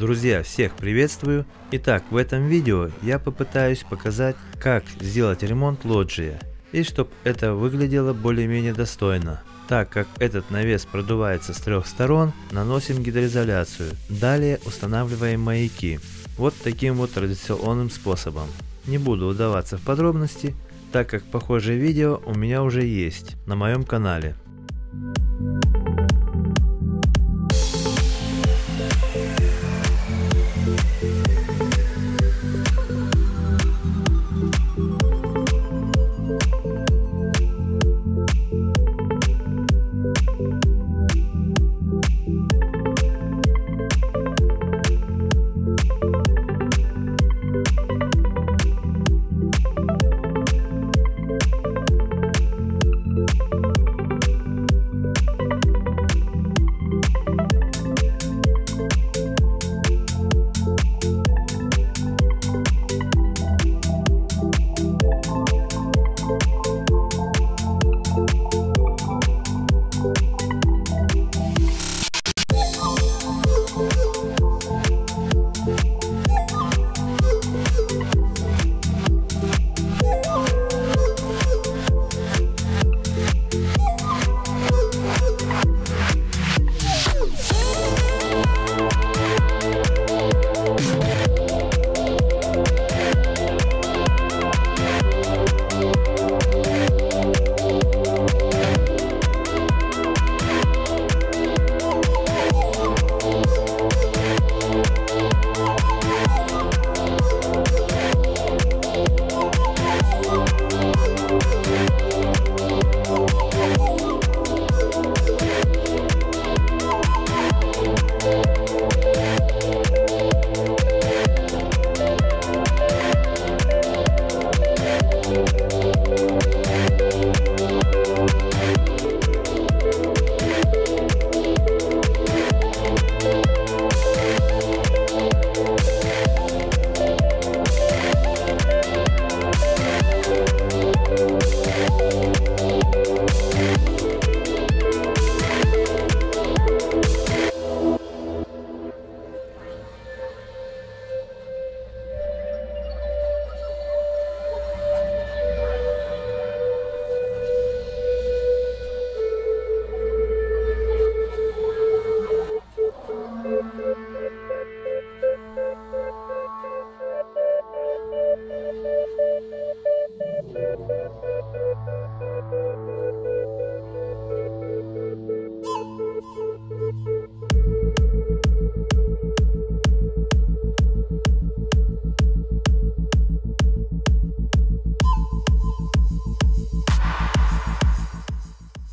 Друзья, всех приветствую! Итак, в этом видео я попытаюсь показать, как сделать ремонт лоджии и чтобы это выглядело более-менее достойно. Так как этот навес продувается с трех сторон, наносим гидроизоляцию. Далее устанавливаем маяки. Вот таким вот традиционным способом. Не буду удаваться в подробности, так как похожее видео у меня уже есть на моем канале.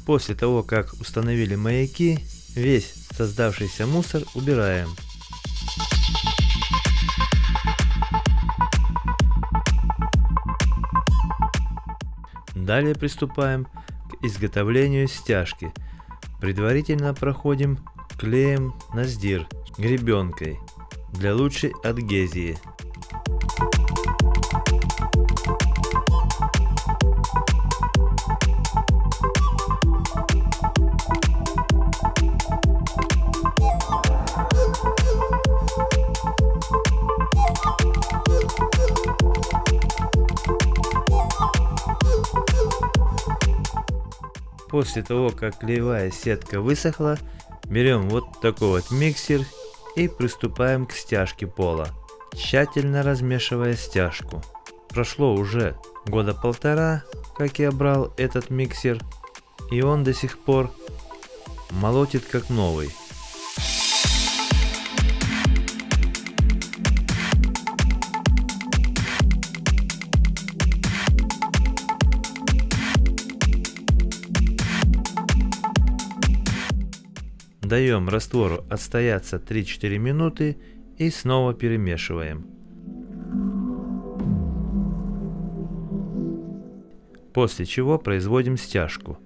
После того, как установили маяки, весь создавшийся мусор убираем. Далее приступаем к изготовлению стяжки. Предварительно проходим клеем на сдир гребенкой для лучшей адгезии. После того, как клеевая сетка высохла, берем вот такой вот миксер и приступаем к стяжке пола, тщательно размешивая стяжку. Прошло уже года полтора, как я брал этот миксер, и он до сих пор молотит как новый. Даем раствору отстояться 3-4 минуты и снова перемешиваем. После чего производим стяжку.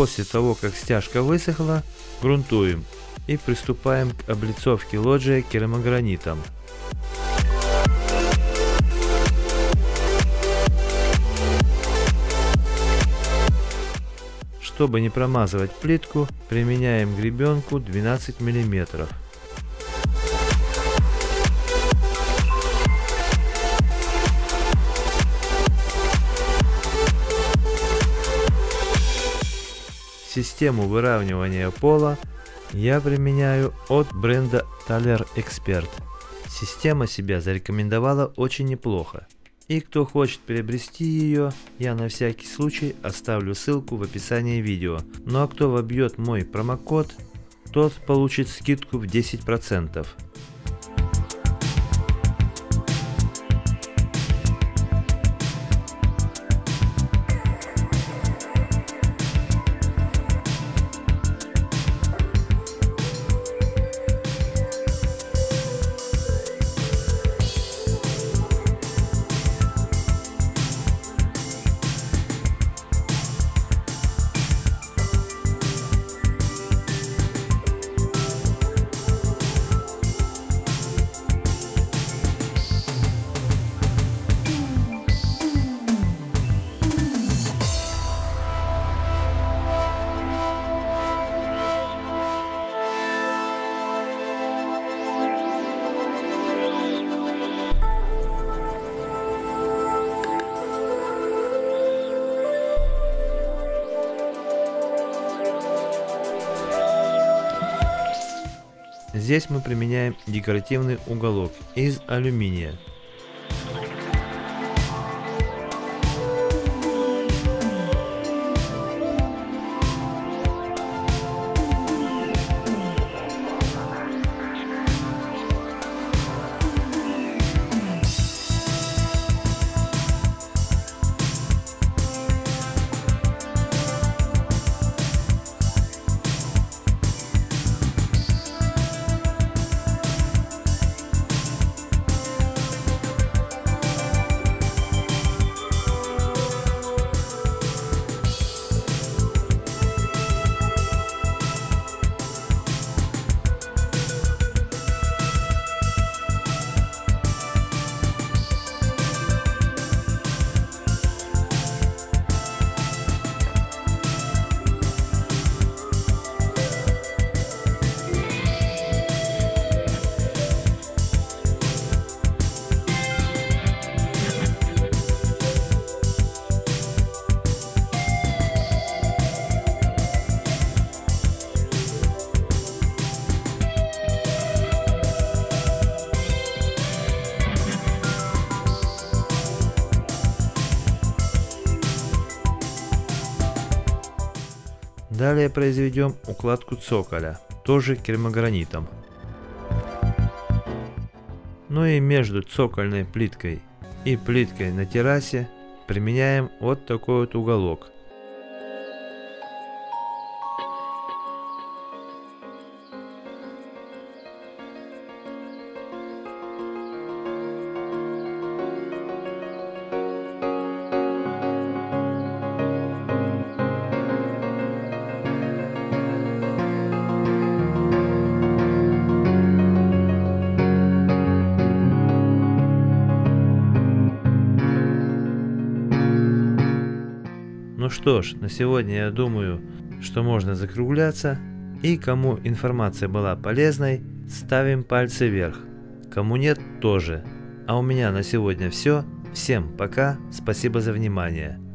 После того, как стяжка высохла, грунтуем и приступаем к облицовке лоджии керамогранитом. Чтобы не промазывать плитку, применяем гребенку 12 мм. Систему выравнивания пола я применяю от бренда Tiler Expert. Система себя зарекомендовала очень неплохо. И кто хочет приобрести ее, я на всякий случай оставлю ссылку в описании видео. Ну а кто вобьет мой промокод, тот получит скидку в 10%. Здесь мы применяем декоративный уголок из алюминия. Далее произведем укладку цоколя, тоже керамогранитом. Ну и между цокольной плиткой и плиткой на террасе применяем вот такой вот уголок. Ну что ж, на сегодня я думаю, что можно закругляться. И кому информация была полезной, ставим пальцы вверх. Кому нет, тоже. А у меня на сегодня все. Всем пока, спасибо за внимание.